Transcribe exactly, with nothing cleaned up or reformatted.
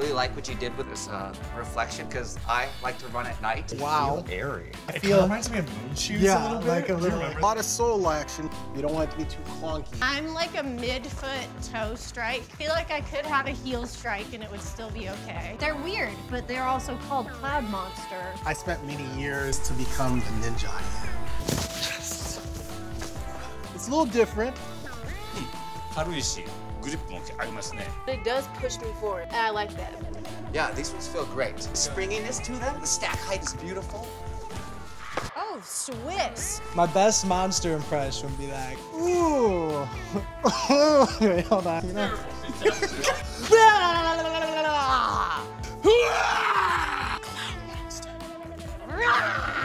really like what you did with this uh, reflection because I like to run at night. Wow. Feel airy. I feel it reminds me of moon shoes yeah, a little bit. Like a little a lot of soul action. You don't want it to be too clunky. I'm like a mid-foot toe strike. I feel like I could have a heel strike and it would still be okay. They're weird, but they're also called Cloud Monster. I spent many years to become the ninja I am. Yes. It's a little different. It does push me forward, and I like that. Yeah, these ones feel great. Springiness to them, the stack height is beautiful. Oh, Swiss. My best monster impression would be like, ooh. Wait, hold on. You know? Cloud Monster.